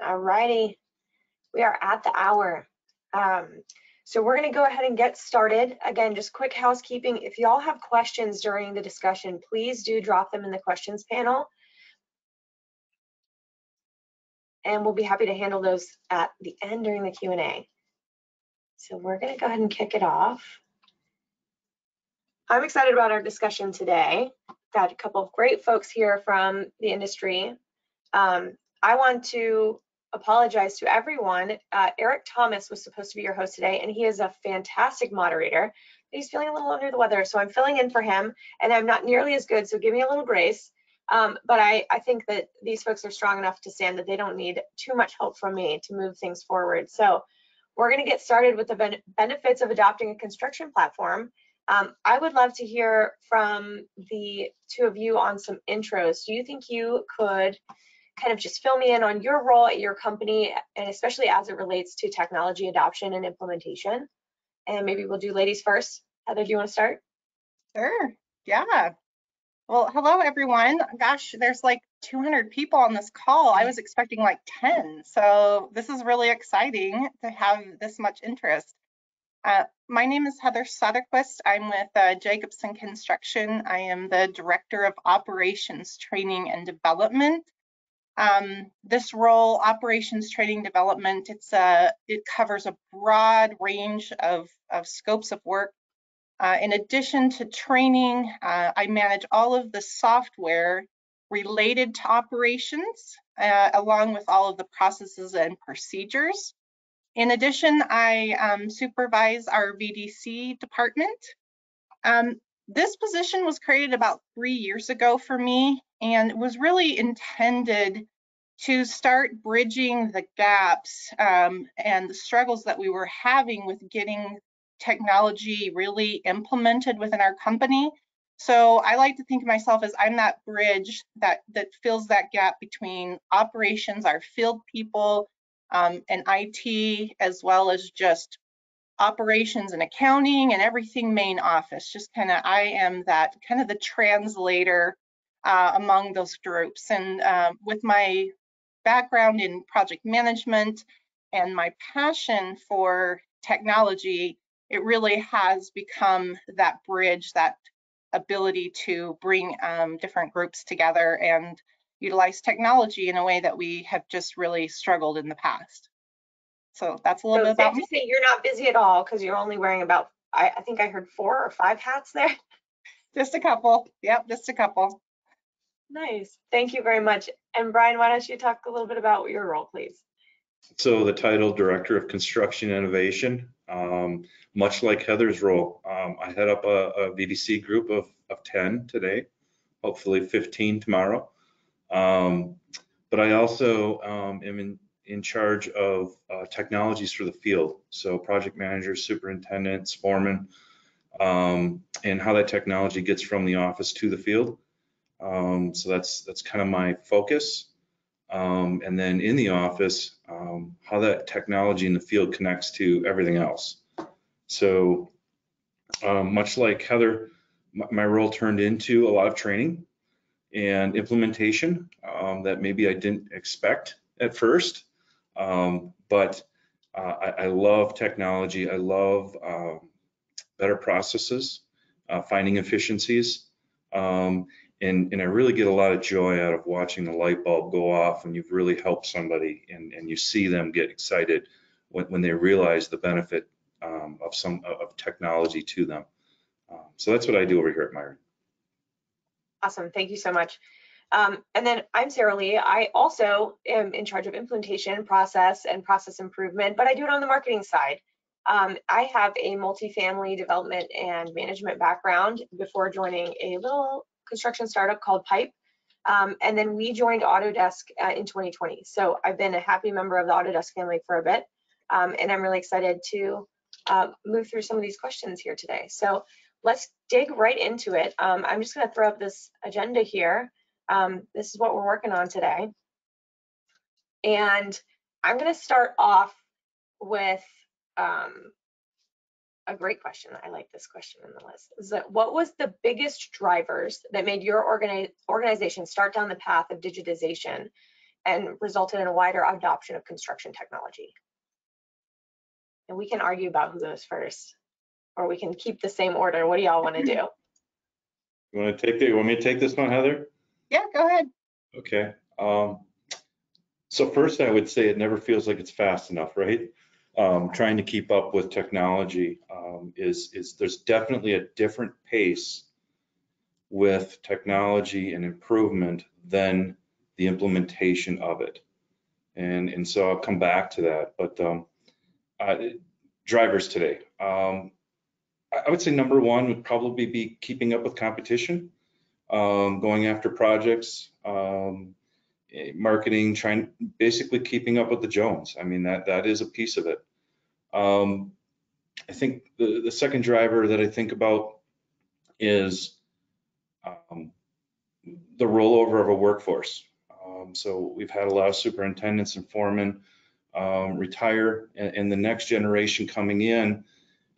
All righty, we are at the hour. So we're gonna go ahead and get started. Again, just quick housekeeping. If y'all have questions during the discussion, please do drop them in the questions panel, and we'll be happy to handle those at the end during the Q&A. So we're gonna go ahead and kick it off. I'm excited about our discussion today. Got a couple of great folks here from the industry. I want to apologize to everyone. Eric Thomas was supposed to be your host today, and he is a fantastic moderator. He's feeling a little under the weather, so I'm filling in for him, and I'm not nearly as good, so give me a little grace. But I think that these folks are strong enough to stand that they don't need too much help from me to move things forward. So we're going to get started with the benefits of adopting a construction platform. I would love to hear from the two of you on some intros. Do you think you could kind of just fill me in on your role at your company, and especially as it relates to technology adoption and implementation? And maybe we'll do ladies first. Heather, do you want to start? Sure, yeah. Well, hello everyone. Gosh, there's like 200 people on this call. I was expecting like 10. So this is really exciting to have this much interest. My name is Heather Soderquist. I'm with Jacobson Construction. I am the Director of Operations Training and Development. This role, operations training development, it covers a broad range of scopes of work. In addition to training, I manage all of the software related to operations, along with all of the processes and procedures. In addition, I supervise our VDC department. This position was created about 3 years ago for me, and was really intended to start bridging the gaps and the struggles that we were having with getting technology really implemented within our company. So I like to think of myself as I'm that bridge that fills that gap between operations, our field people, and IT, as well as just operations and accounting and everything main office. Just kind of, I am that kind of the translator among those groups. And with my background in project management and my passion for technology, it really has become that bridge, that ability to bring different groups together and utilize technology in a way that we have just really struggled in the past. So that's a little bit about me. Say you're not busy at all because you're only wearing about, I think I heard 4 or 5 hats there. Just a couple. Yep, just a couple. Nice. Thank you very much. And Brian, why don't you talk a little bit about your role, please? So the title, Director of Construction Innovation, much like Heather's role, I head up a VDC group of 10 today, hopefully 15 tomorrow. But I also am in charge of technologies for the field. So project managers, superintendents, foremen, and how that technology gets from the office to the field. So that's kind of my focus. And then in the office, how that technology in the field connects to everything else. So much like Heather, my role turned into a lot of training and implementation that maybe I didn't expect at first. But I love technology. I love better processes, finding efficiencies. And I really get a lot of joy out of watching the light bulb go off and you've really helped somebody and you see them get excited when they realize the benefit of technology to them. So that's what I do over here at Myron. Awesome, thank you so much. And then I'm Sarah Lee. I also am in charge of implementation, process, and process improvement, but I do it on the marketing side. I have a multifamily development and management background before joining a little construction startup called Pipe, and then we joined Autodesk in 2020. So I've been a happy member of the Autodesk family for a bit, and I'm really excited to move through some of these questions here today. So let's dig right into it. I'm just going to throw up this agenda here. This is what we're working on today, and I'm going to start off with a great question. I like this question in the list. Is that what was the biggest drivers that made your organization start down the path of digitization? and resulted in a wider adoption of construction technology. And we can argue about who goes first, or we can keep the same order. What do y'all want to do? You want to take the, you want me to take this one, Heather? Yeah, go ahead. Okay. So first, I would say it never feels like it's fast enough, right? Trying to keep up with technology is there's definitely a different pace with technology and improvement than the implementation of it, and so I'll come back to that. But drivers today, I would say number one would probably be keeping up with competition, going after projects, marketing, trying, basically keeping up with the Jones. I mean, that is a piece of it. I think the second driver that I think about is the rollover of a workforce. So we've had a lot of superintendents and foremen retire, and the next generation coming in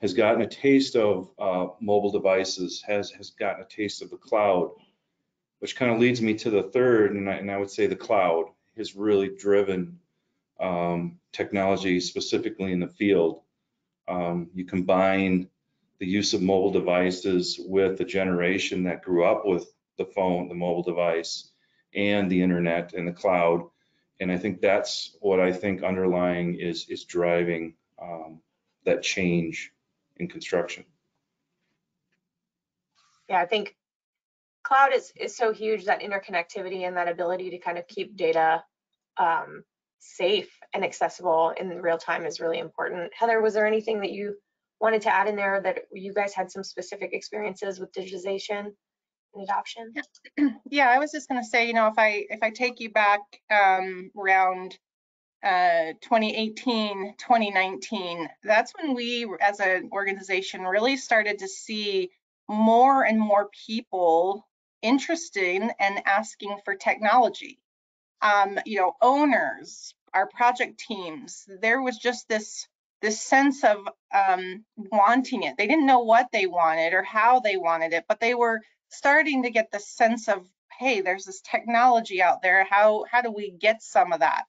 has gotten a taste of mobile devices, has gotten a taste of the cloud, which kind of leads me to the third, and I would say the cloud has really driven technology, specifically in the field. You combine the use of mobile devices with the generation that grew up with the phone, the mobile device, and the internet and the cloud, and I think that's what I think underlying is driving that change in construction. Yeah, I think cloud is so huge, that interconnectivity and that ability to kind of keep data safe and accessible in real time is really important. Heather, was there anything that you wanted to add in there, that you guys had some specific experiences with digitization and adoption? Yeah, I was just going to say, you know, if I take you back around 2018, 2019, that's when we as an organization really started to see more and more people interested in and asking for technology. You know, owners, our project teams, there was just this sense of wanting it. They didn't know what they wanted or how they wanted it, but they were starting to get the sense of, hey, there's this technology out there. How do we get some of that?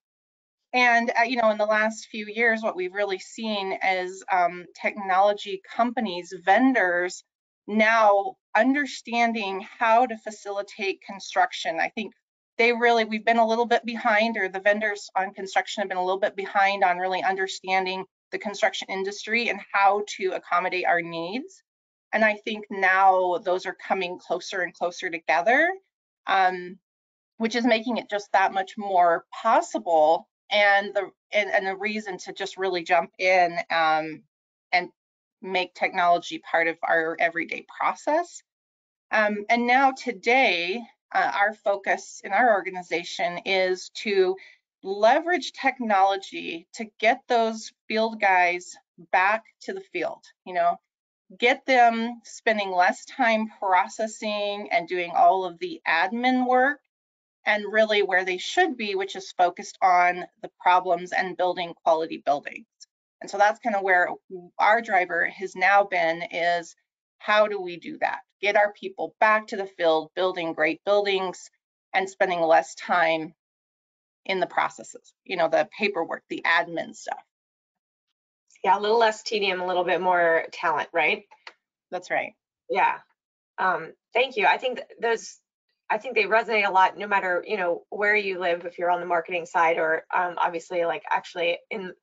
And, you know, in the last few years, what we've really seen is technology companies, vendors, now understanding how to facilitate construction. I think we've been a little bit behind, or the vendors on construction have been a little bit behind on really understanding the construction industry and how to accommodate our needs. And I think now those are coming closer and closer together, which is making it just that much more possible and a reason to just really jump in and make technology part of our everyday process. And now today, our focus in our organization is to leverage technology to get those field guys back to the field, you know, get them spending less time processing and doing all of the admin work, and really where they should be, which is focused on the problems and building quality buildings. And so that's kind of where our driver has now been, is how do we do that? Get our people back to the field, building great buildings and spending less time in the processes, you know, the paperwork, the admin stuff. Yeah, a little less tedium, a little bit more talent, right? That's right. Yeah. Thank you. I think I think they resonate a lot, no matter, you know, where you live, if you're on the marketing side or obviously like actually in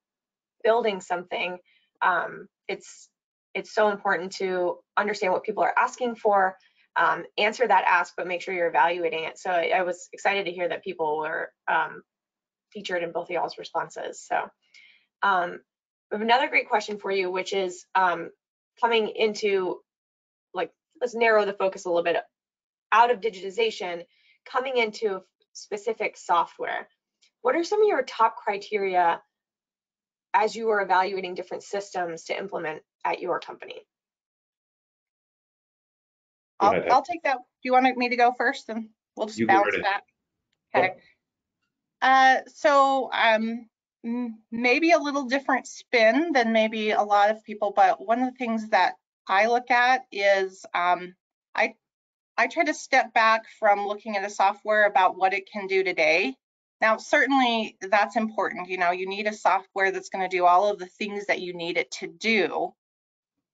building something. It's so important to understand what people are asking for, answer that ask, but make sure you're evaluating it. So I was excited to hear that people were featured in both of y'all's responses. So we have another great question for you, which is coming into, like, let's narrow the focus a little bit out of digitization, coming into specific software. What are some of your top criteria as you are evaluating different systems to implement at your company? I'll take that. Do you want me to go first, and we'll just bounce back? Okay. So maybe a little different spin than maybe a lot of people, but one of the things that I look at is I try to step back from looking at a software about what it can do today Now, certainly that's important. You know, you need a software that's going to do all of the things that you need it to do.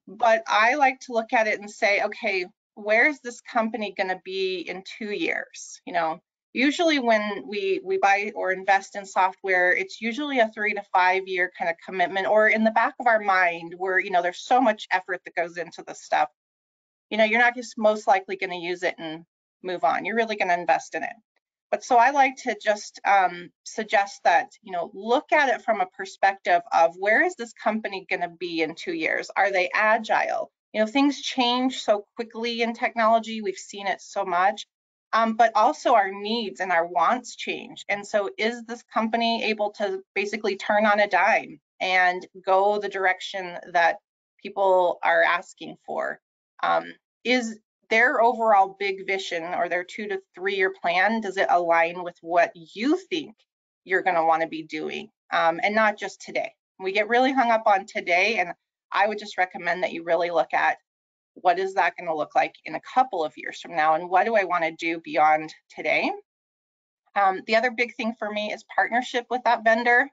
But I like to look at it and say, okay, where is this company going to be in 2 years? You know, usually when we buy or invest in software, it's usually a 3 to 5 year kind of commitment, or in the back of our mind where, you know, there's so much effort that goes into this stuff. You know, you're not just most likely going to use it and move on. You're really going to invest in it. But so I like to just suggest that, you know, look at it from a perspective of where is this company going to be in 2 years? Are they agile? You know, things change so quickly in technology. We've seen it so much, but also our needs and our wants change. And so is this company able to basically turn on a dime and go the direction that people are asking for? Is their overall big vision or their 2 to 3 year plan, does it align with what you think you're going to want to be doing? And not just today. We get really hung up on today, and I would just recommend that you really look at what is that going to look like in a couple of years from now, and what do I want to do beyond today? The other big thing for me is partnership with that vendor.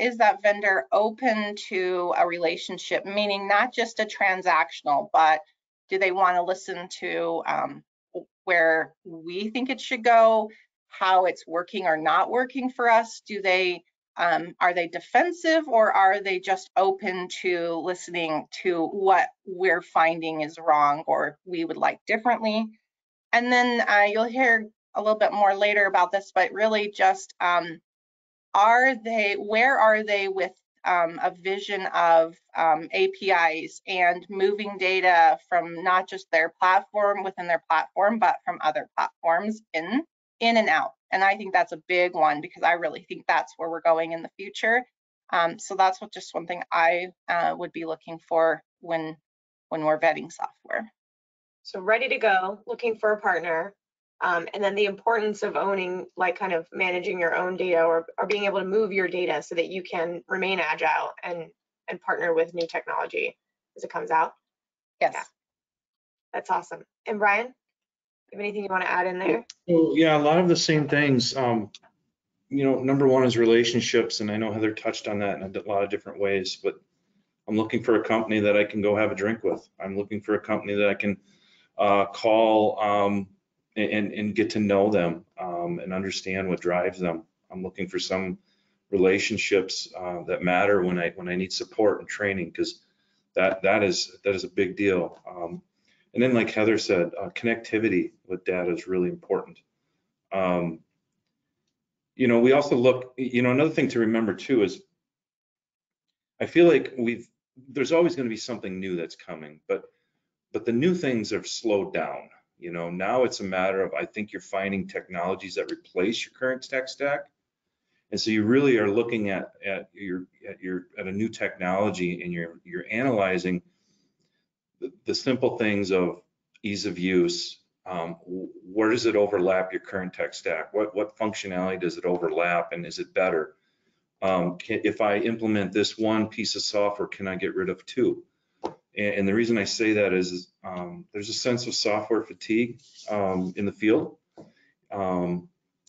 Is that vendor open to a relationship, meaning not just a transactional, but do they want to listen to where we think it should go, how it's working or not working for us? Do they, are they defensive, or are they just open to listening to what we're finding is wrong or we would like differently? And then you'll hear a little bit more later about this, but really just where are they with a vision of APIs and moving data from not just their platform, within their platform, but from other platforms in and out. And I think that's a big one, because I really think that's where we're going in the future. So that's just one thing I would be looking for when we're vetting software. So ready to go, looking for a partner. And then the importance of owning, like kind of managing your own data, or being able to move your data so that you can remain agile and partner with new technology as it comes out. Yes. Yeah. That's awesome. And Brian, you have anything you want to add in there? Yeah, a lot of the same things. You know, number one is relationships, and I know Heather touched on that in a lot of different ways, but I'm looking for a company that I can go have a drink with. I'm looking for a company that I can call, and get to know them and understand what drives them. I'm looking for some relationships that matter when I need support and training, because that is a big deal. And then, like Heather said, connectivity with data is really important. You know, we also look. You know, another thing to remember too is I feel like there's always going to be something new that's coming, but the new things have slowed down. You know, now it's a matter of, I think you're finding technologies that replace your current tech stack, and so you really are looking at a new technology, and you're analyzing the simple things of ease of use. Where does it overlap your current tech stack? What functionality does it overlap, and is it better? If I implement this one piece of software, can I get rid of two? And the reason I say that is there's a sense of software fatigue in the field. And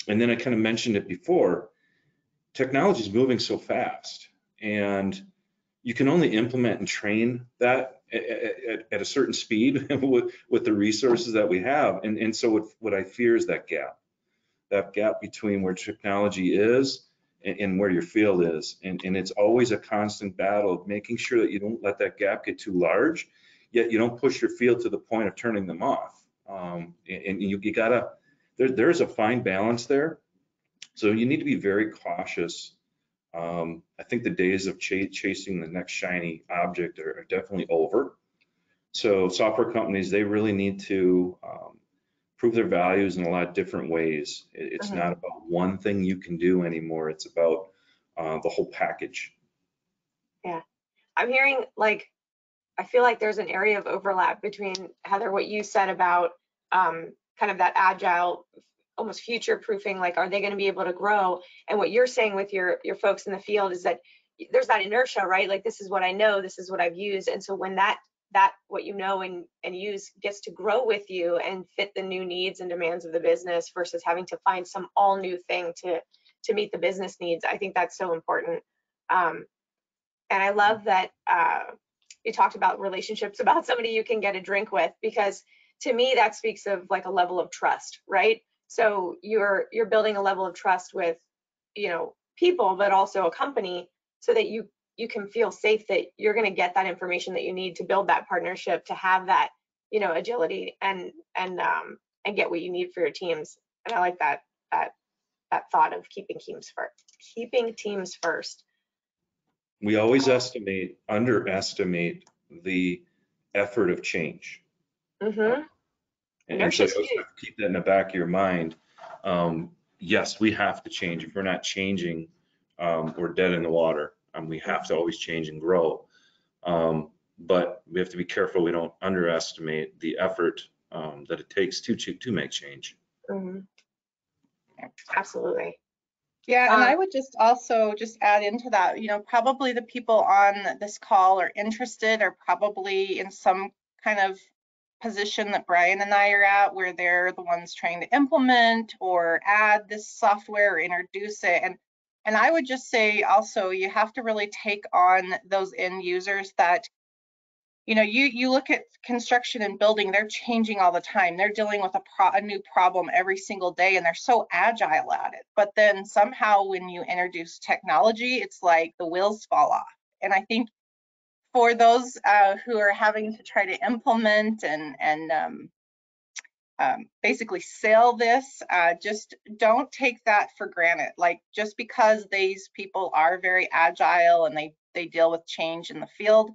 then I kind of mentioned it before, technology is moving so fast, and you can only implement and train that at a certain speed with the resources that we have. And so what I fear is that gap between where technology is and where your field is, and it's always a constant battle of making sure that you don't let that gap get too large, yet you don't push your field to the point of turning them off. And you gotta, there's a fine balance there, so you need to be very cautious. I think the days of chasing the next shiny object are definitely over, so software companies, they really need to prove their values in a lot of different ways. It's not about one thing you can do anymore. It's about the whole package. Yeah, I'm hearing, like, I feel like there's an area of overlap between, Heather, what you said about kind of that agile, almost future proofing, like, are they going to be able to grow? And what you're saying with your folks in the field is that there's that inertia, right? Like, this is what I know, this is what I've used. And so when that what you know and use gets to grow with you and fit the new needs and demands of the business, versus having to find some all new thing to to meet the business needs. I think that's so important. And I love that you talked about relationships, about somebody you can get a drink with, because to me that speaks of like a level of trust, right? So you're building a level of trust with, you know, people, but also a company, so that you can feel safe that you're going to get that information that you need to build that partnership, to have that, you know, agility and get what you need for your teams. And I like that thought of keeping teams first. We always underestimate the effort of change. Mm-hmm. And so keep that in the back of your mind. Yes, we have to change. If we're not changing, we're dead in the water. We have to always change and grow. But we have to be careful we don't underestimate the effort that it takes to make change. Mm-hmm. Absolutely. Yeah, and I would just also just add into that, you know, probably the people on this call are interested, or probably in some kind of position that Brian and I are at, where they're the ones trying to implement or add this software or introduce it. And I would just say also, you have to really take on those end users that, you know, you look at construction and building, they're changing all the time. They're dealing with a new problem every single day, and they're so agile at it. But then somehow when you introduce technology, it's like the wheels fall off. And I think for those who are having to try to implement and basically sell this, just don't take that for granted. Like, just because these people are very agile and they deal with change in the field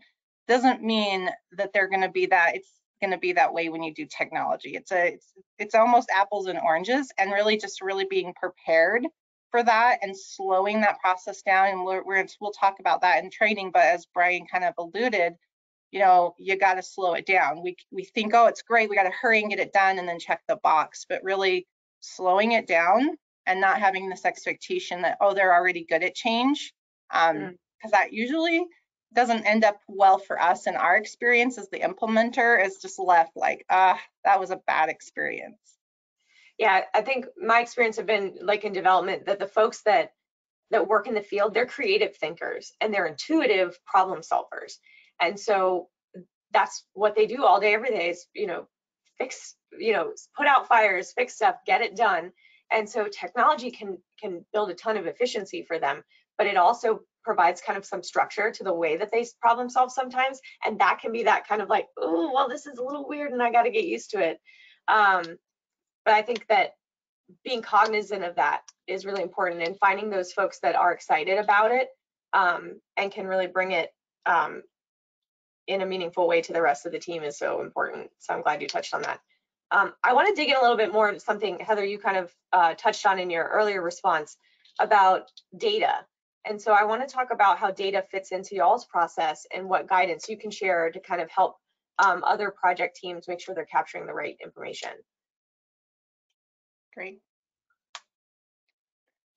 doesn't mean that they're going to be that. It's going to be that way when you do technology. It's almost apples and oranges, and really just really being prepared for that and slowing that process down. And we'll talk about that in training. But as Brian kind of alluded, you know, you got to slow it down. We think, oh, it's great, we got to hurry and get it done and then check the box. But really slowing it down and not having this expectation that, oh, they're already good at change, because that usually doesn't end up well for us. And our experience as the implementer is just left like, that was a bad experience. Yeah, I think my experience have been like in development that the folks that work in the field, they're creative thinkers and they're intuitive problem solvers. And so that's what they do all day, every day is, you know, fix, you know, put out fires, fix stuff, get it done. And so technology can build a ton of efficiency for them, but it also provides kind of some structure to the way that they problem solve sometimes. And that can be that kind of like, oh, well, this is a little weird and I got to get used to it. But I think that being cognizant of that is really important, and finding those folks that are excited about it and can really bring it in a meaningful way to the rest of the team is so important. So I'm glad you touched on that. I want to dig in a little bit more into something, Heather, you kind of touched on in your earlier response about data. And so I want to talk about how data fits into y'all's process and what guidance you can share to kind of help other project teams make sure they're capturing the right information. Great.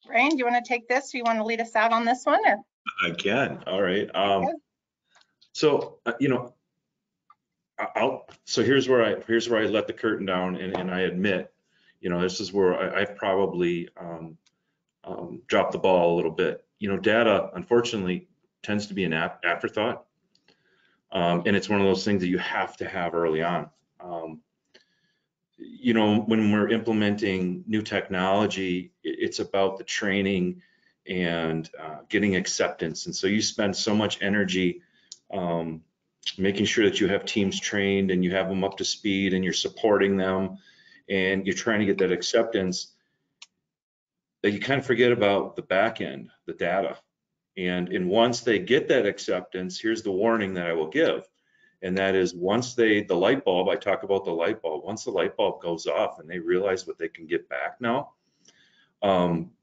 Brian, do you want to take this? Do you want to lead us out on this one? Or? I can. All right. So you know, so here's where I let the curtain down, and I admit, you know, this is where I've probably dropped the ball a little bit. You know, data unfortunately tends to be an afterthought, and it's one of those things that you have to have early on. You know, when we're implementing new technology, it's about the training and getting acceptance, and so you spend so much energy making sure that you have teams trained and you have them up to speed and you're supporting them and you're trying to get that acceptance, that you kind of forget about the back end, the data. And once they get that acceptance, here's the warning that I will give. And that is, once the light bulb, I talk about the light bulb, once the light bulb goes off and they realize what they can get back now,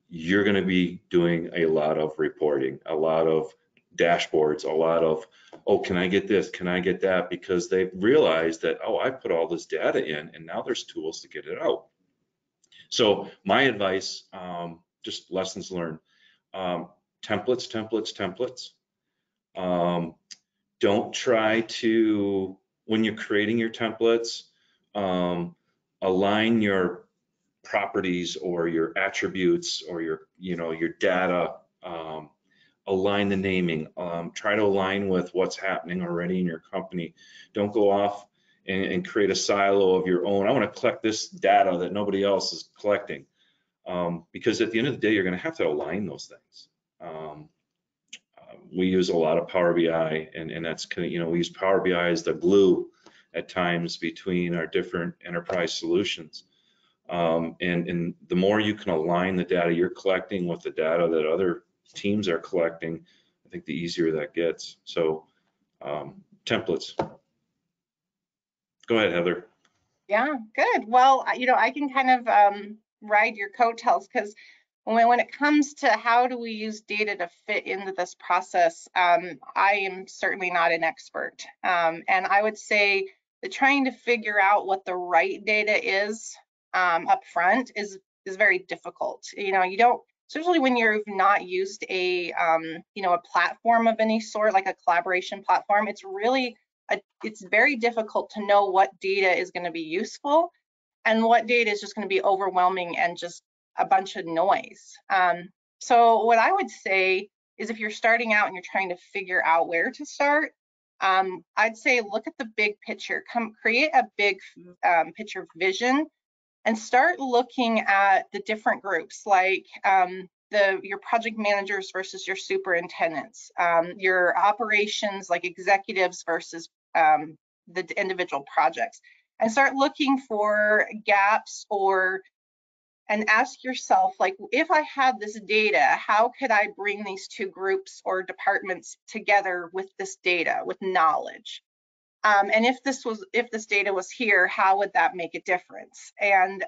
you're going to be doing a lot of reporting, a lot of dashboards, a lot of, oh, can I get this? Can I get that? Because they've realized that, oh, I put all this data in and now there's tools to get it out. So my advice, just lessons learned, templates. Don't try to, when you're creating your templates, align your properties or your attributes or your, your data, align the naming, try to align with what's happening already in your company. Don't go off and create a silo of your own. I want to collect this data that nobody else is collecting, because at the end of the day, you're going to have to align those things. We use a lot of Power BI, and that's kind of, we use Power BI as the glue at times between our different enterprise solutions. And the more you can align the data you're collecting with the data that other teams are collecting, I think the easier that gets. So templates. Go ahead, Heather. Yeah, good. Well, I can kind of ride your coattails, because when it comes to how do we use data to fit into this process, I am certainly not an expert. And I would say that trying to figure out what the right data is up front is very difficult. You don't, especially when you've not used a, a platform of any sort, like a collaboration platform, it's really, it's very difficult to know what data is going to be useful and what data is just going to be overwhelming and just a bunch of noise. So what I would say is, if you're starting out and you're trying to figure out where to start, I'd say look at the big picture. Create a big picture vision and start looking at the different groups, like your project managers versus your superintendents, your operations, like executives versus the individual projects, and start looking for gaps and ask yourself, like, if I had this data, how could I bring these two groups or departments together with this data, with knowledge? And if this data was here, how would that make a difference? And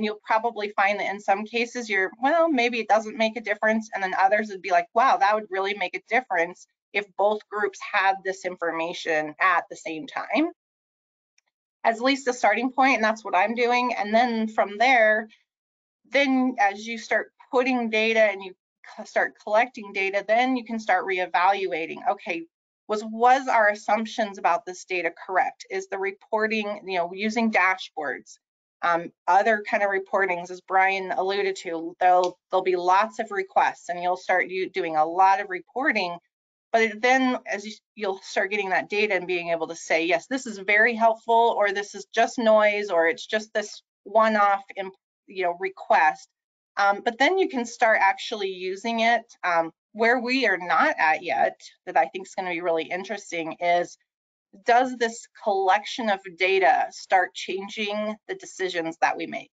you'll probably find that in some cases well, maybe it doesn't make a difference. And then others would be like, wow, that would really make a difference if both groups had this information at the same time. As at least a starting point, and that's what I'm doing. And then from there, then as you start putting data and you start collecting data, then you can start reevaluating, okay, was our assumptions about this data correct? Is the reporting, using dashboards, other kind of reportings, as Brian alluded to, there'll be lots of requests and you'll start doing a lot of reporting, but then you'll start getting that data and being able to say, yes, this is very helpful, or this is just noise, or it's just this one-off request. But then you can start actually using it. Where we are not at yet, that I think is going to be really interesting, is, does this collection of data start changing the decisions that we make?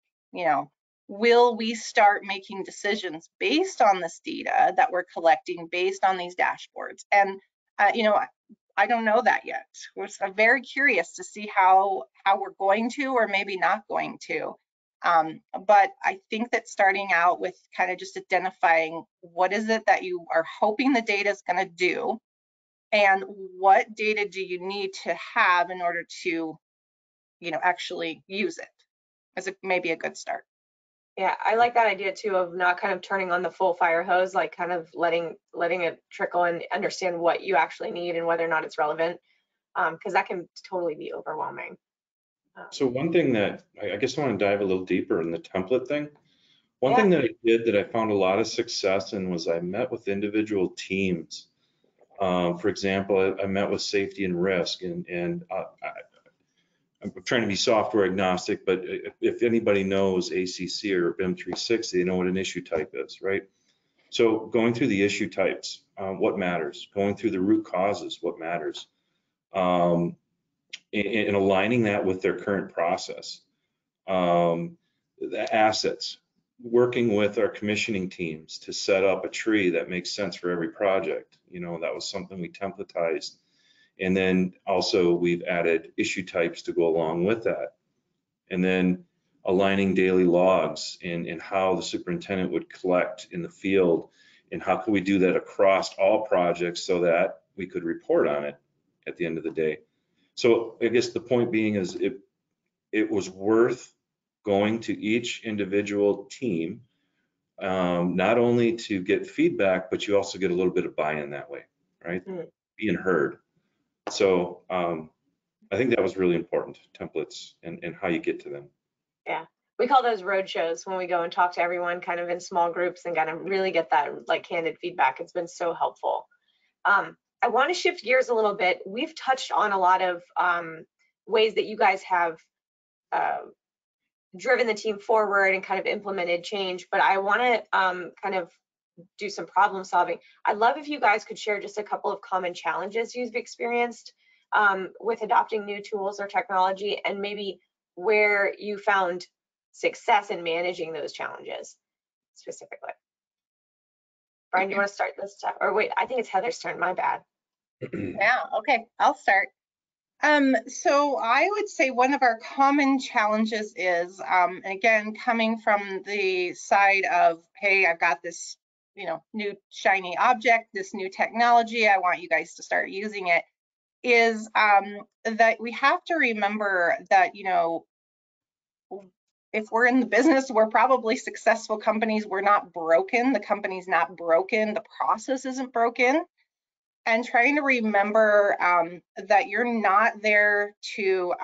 Will we start making decisions based on this data that we're collecting, based on these dashboards? And I don't know that yet. I'm very curious to see how we're going to, or maybe not going to. But I think that starting out with kind of just identifying what is it that you are hoping the data is going to do, and what data do you need to have in order to, actually use it, as maybe a good start. Yeah, I like that idea too, of not kind of turning on the full fire hose, like kind of letting it trickle and understand what you actually need and whether or not it's relevant, because that can totally be overwhelming. So one thing that I guess I want to dive a little deeper in the template thing. One thing that I did that I found a lot of success in was I met with individual teams. For example, I met with safety and risk, and I'm trying to be software agnostic, but if anybody knows ACC or BIM 360, they know what an issue type is, right? So going through the issue types, what matters? Going through the root causes, what matters? And aligning that with their current process. The assets, working with our commissioning teams to set up a tree that makes sense for every project. That was something we templatized. And then also we've added issue types to go along with that. And then aligning daily logs and how the superintendent would collect in the field, and how can we do that across all projects so that we could report on it at the end of the day. So I guess the point being is, it was worth going to each individual team, not only to get feedback, but you also get a little bit of buy-in that way, right? Mm-hmm. Being heard. So I think that was really important, templates and how you get to them. Yeah. we call those road shows when we go and talk to everyone kind of in small groups and kind of really get that like candid feedback. It's been so helpful. I want to shift gears a little bit. We've touched on a lot of ways that you guys have driven the team forward and kind of implemented change, but I want to kind of do some problem solving. I'd love if you guys could share just a couple of common challenges you've experienced with adopting new tools or technology, and maybe where you found success in managing those challenges specifically. Brian, do you want to start this time? Or wait, I think it's Heather's turn, my bad. Yeah, okay, I'll start. So I would say one of our common challenges is, again, coming from the side of, hey, I've got this, you know, new shiny object, this new technology, I want you guys to start using it, is that we have to remember that, you know, if we're in the business, we're probably successful companies. We're not broken. The company's not broken. The process isn't broken. And trying to remember that you're not there to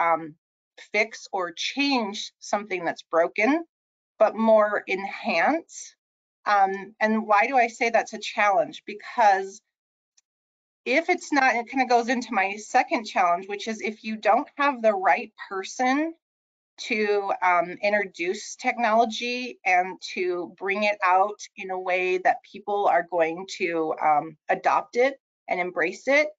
fix or change something that's broken, but more enhance. And why do I say that's a challenge? Because if it's not, it kind of goes into my second challenge, which is if you don't have the right person to introduce technology and to bring it out in a way that people are going to adopt it and embrace it,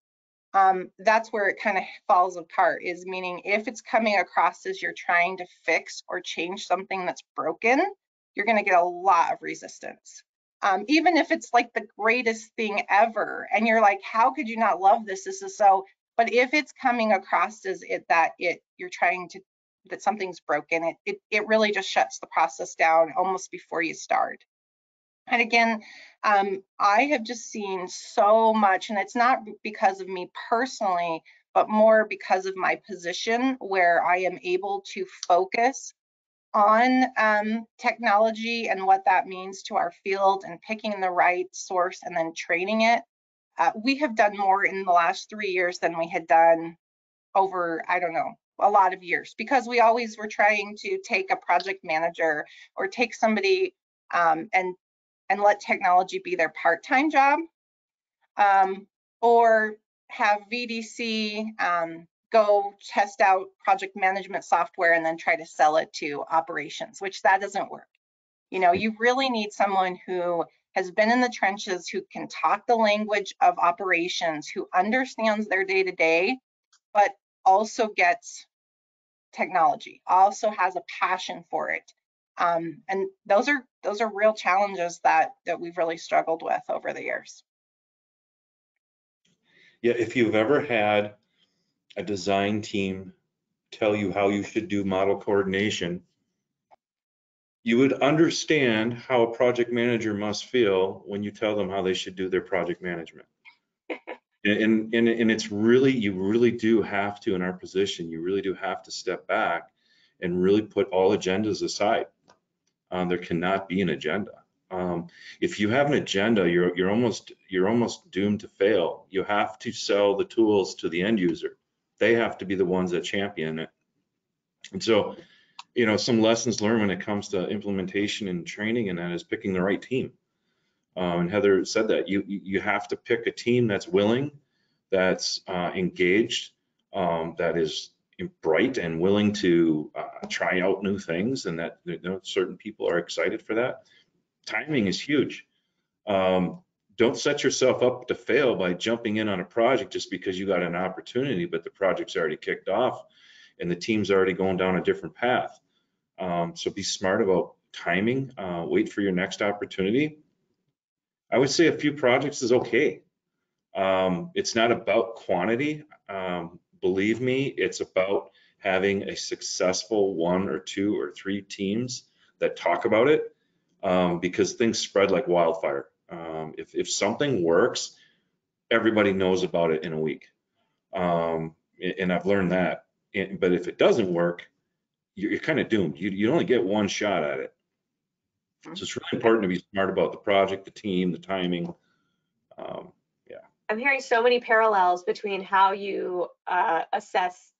that's where it kind of falls apart, is meaning if it's coming across as you're trying to fix or change something that's broken, you're going to get a lot of resistance. Even if it's like the greatest thing ever, and you're like, how could you not love this? This is so, but if it's coming across as it that it you're trying to that something's broken, it really just shuts the process down almost before you start. And again, I have just seen so much, and it's not because of me personally, but more because of my position where I am able to focus on technology and what that means to our field and picking the right source and then training it. We have done more in the last 3 years than we had done over, I don't know, a lot of years, because we always were trying to take a project manager or take somebody and let technology be their part-time job, or have VDC go test out project management software and then try to sell it to operations, which that doesn't work. You know, you really need someone who has been in the trenches, who can talk the language of operations, who understands their day-to-day, but also gets technology, also has a passion for it. And those are real challenges that we've really struggled with over the years. Yeah, if you've ever had a design team tell you how you should do model coordination, you would understand how a project manager must feel when you tell them how they should do their project management. And it's really, you really do have to, in our position, you really do have to step back and really put all agendas aside. There cannot be an agenda. If you have an agenda, you're almost doomed to fail. You have to sell the tools to the end user. They have to be the ones that champion it. And so, you know, some lessons learned when it comes to implementation and training, and that is picking the right team. And Heather said that you have to pick a team that's willing, that's engaged, that is bright and willing to try out new things, and that, you know, certain people are excited for that. Timing is huge. Don't set yourself up to fail by jumping in on a project just because you got an opportunity, but the project's already kicked off and the team's already going down a different path. So be smart about timing. Wait for your next opportunity. I would say a few projects is okay. It's not about quantity. Believe me, it's about having a successful 1 or 2 or 3 teams that talk about it, because things spread like wildfire. If something works, everybody knows about it in a week. And I've learned that. But if it doesn't work, you're kind of doomed. You only get one shot at it. So it's really important to be smart about the project, the team, the timing. Yeah. I'm hearing so many parallels between how you assess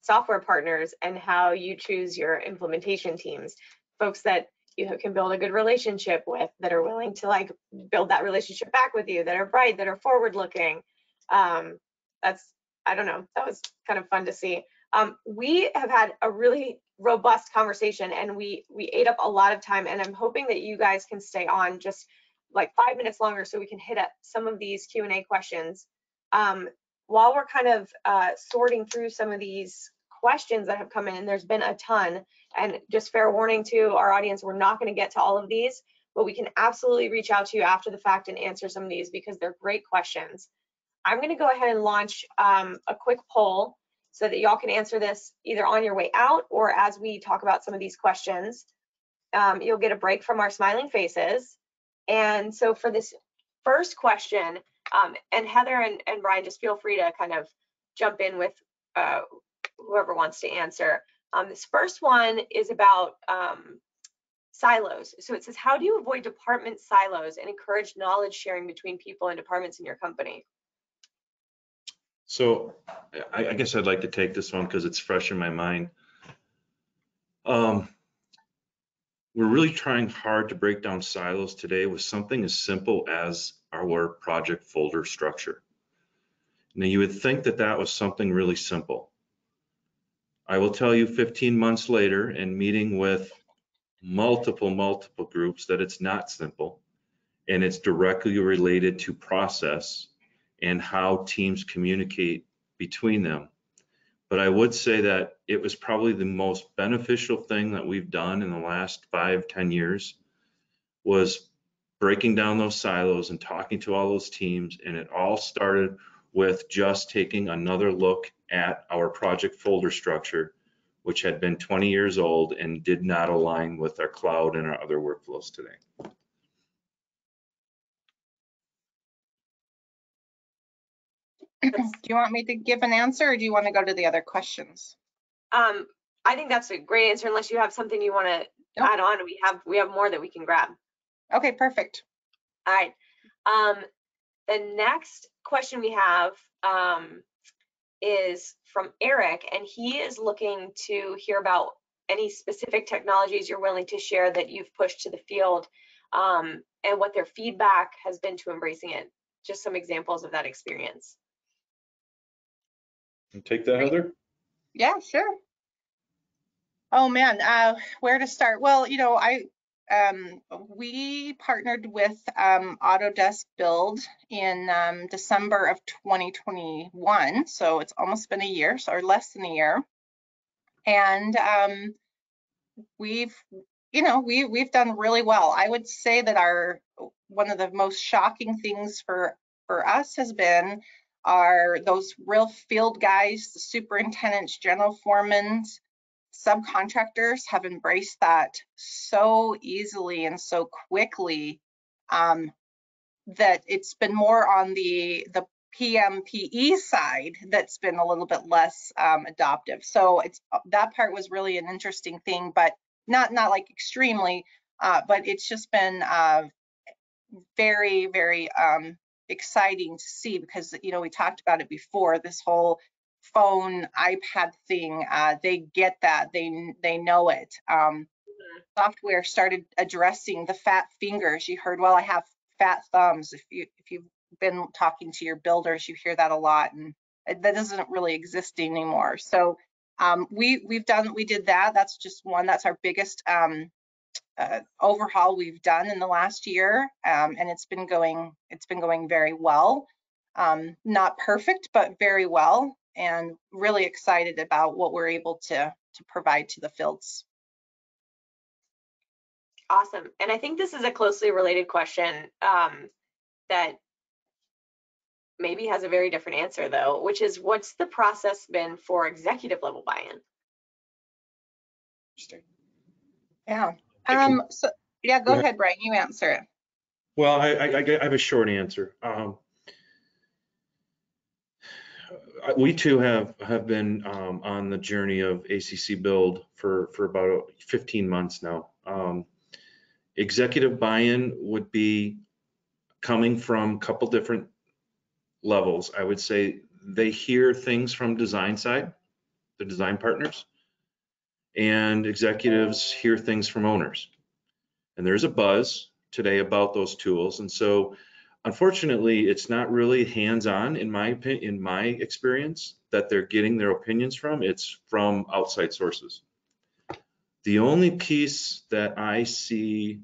software partners and how you choose your implementation teams. folks that you can build a good relationship with, that are willing to like build that relationship back with you, that are bright, that are forward looking. That's, I don't know, that was kind of fun to see. We have had a really robust conversation, and we ate up a lot of time, and I'm hoping that you guys can stay on just like 5 minutes longer so we can hit up some of these Q&A questions. While we're kind of sorting through some of these questions that have come in, and there's been a ton, and just fair warning to our audience, we're not going to get to all of these, but we can absolutely reach out to you after the fact and answer some of these because they're great questions. I'm going to go ahead and launch a quick poll so that y'all can answer this either on your way out or as we talk about some of these questions. You'll get a break from our smiling faces. And so for this first question, and Heather and Brian, just feel free to kind of jump in with whoever wants to answer. This first one is about silos. So it says, how do you avoid department silos and encourage knowledge sharing between people and departments in your company? So I guess I'd like to take this one because it's fresh in my mind. We're really trying hard to break down silos today with something as simple as our project folder structure. Now, you would think that that was something really simple. I will tell you 15 months later and meeting with multiple groups that it's not simple, and it's directly related to process and how teams communicate between them. But I would say that it was probably the most beneficial thing that we've done in the last 5-10 years was breaking down those silos and talking to all those teams. And it all started with just taking another look at our project folder structure, which had been 20 years old and did not align with our cloud and our other workflows today. Do you want me to give an answer, or do you want to go to the other questions? I think that's a great answer, unless you have something you want to add on. We have more that we can grab. Okay, perfect. All right. The next question we have is from Eric, and he is looking to hear about any specific technologies you're willing to share that you've pushed to the field, and what their feedback has been to embracing it. Just some examples of that experience. You take that, Heather? Yeah, sure. Oh man, where to start? Well, you know, we partnered with Autodesk Build in December of 2021, so it's almost been a year, or less than a year. And we've done really well. I would say that one of the most shocking things for us has been are those real field guys, the superintendents, general foremen, subcontractors have embraced that so easily and so quickly that it's been more on the PMPE side that's been a little bit less adoptive. So it's, that part was really an interesting thing, but not like extremely, but it's just been very, very exciting to see, because you know, we talked about it before, this whole phone iPad thing, they get that, they know it. Software started addressing the fat fingers. You heard, well, I have fat thumbs. If you've been talking to your builders, you hear that a lot, and that doesn't really exist anymore. So we did that. That's just one, that's our biggest overhaul we've done in the last year, and it's been going very well. Not perfect, but very well, and really excited about what we're able to provide to the fields. Awesome. And I think this is a closely related question that maybe has a very different answer though, which is, what's the process been for executive level buy-in? Interesting. Yeah. So yeah, go ahead, Brian, you answer it. Well, I have a short answer. We too have been on the journey of ACC Build for about 15 months now. Executive buy-in would be coming from a couple different levels. I would say they hear things from design side, the design partners, and executives hear things from owners. And there's a buzz today about those tools. And so, unfortunately, it's not really hands-on, in my experience, that they're getting their opinions from. It's from outside sources. The only piece that I see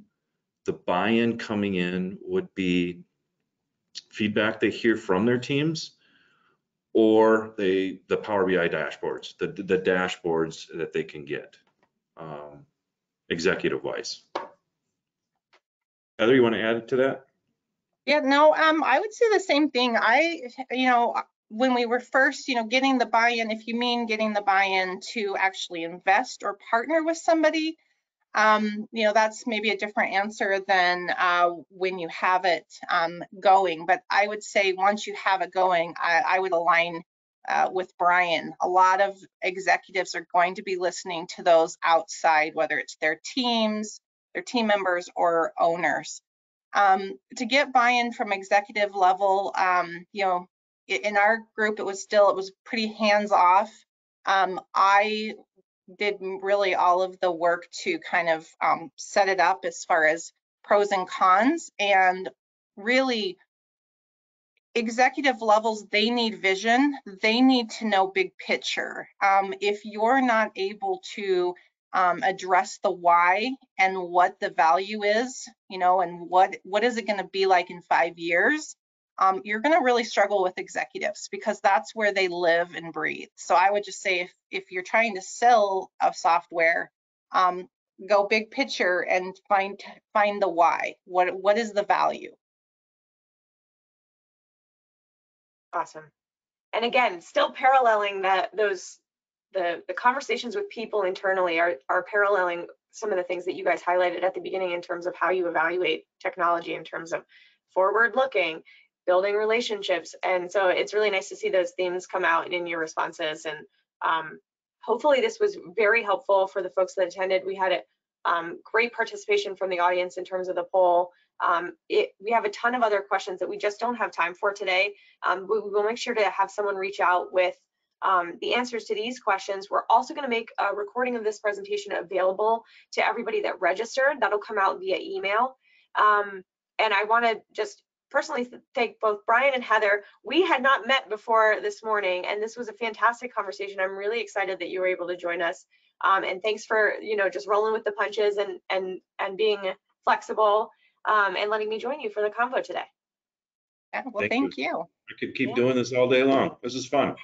the buy-in coming in would be feedback they hear from their teams, or the Power BI dashboards, the dashboards that they can get executive-wise. Heather, you want to add to that? Yeah, no, I would say the same thing. When we were first, getting the buy-in, if you mean getting the buy-in to actually invest or partner with somebody, that's maybe a different answer than when you have it going. But I would say once you have it going, I would align with Brian. A lot of executives are going to be listening to those outside, whether it's their teams, their team members, or owners. To get buy-in from executive level, in our group, it was pretty hands-off. I did really all of the work to kind of set it up as far as pros and cons, and really executive levels, they need vision. They need to know big picture. If you're not able to address the why and what the value is, and what is it going to be like in 5 years, you're going to really struggle with executives, because that's where they live and breathe. So I would just say if you're trying to sell a software, go big picture and find the why. What is the value? Awesome. And again, still paralleling the conversations with people internally are paralleling some of the things that you guys highlighted at the beginning in terms of how you evaluate technology, in terms of forward-looking, building relationships. And so it's really nice to see those themes come out in your responses. And hopefully this was very helpful for the folks that attended. We had great participation from the audience in terms of the poll. We have a ton of other questions that we just don't have time for today. We will make sure to have someone reach out with the answers to these questions. We're also going to make a recording of this presentation available to everybody that registered. That'll come out via email. And I want to just personally thank both Brian and Heather. We had not met before this morning, and this was a fantastic conversation. I'm really excited that you were able to join us. And thanks for just rolling with the punches and being flexible and letting me join you for the convo today. Yeah, well, thank you. I could keep doing this all day long. This is fun.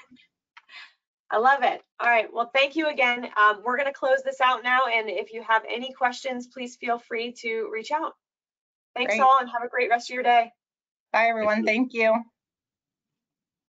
I love it. All right, well, thank you again. We're gonna close this out now, and if you have any questions, please feel free to reach out. Thanks all, and have a great rest of your day. Bye, everyone. Thank you.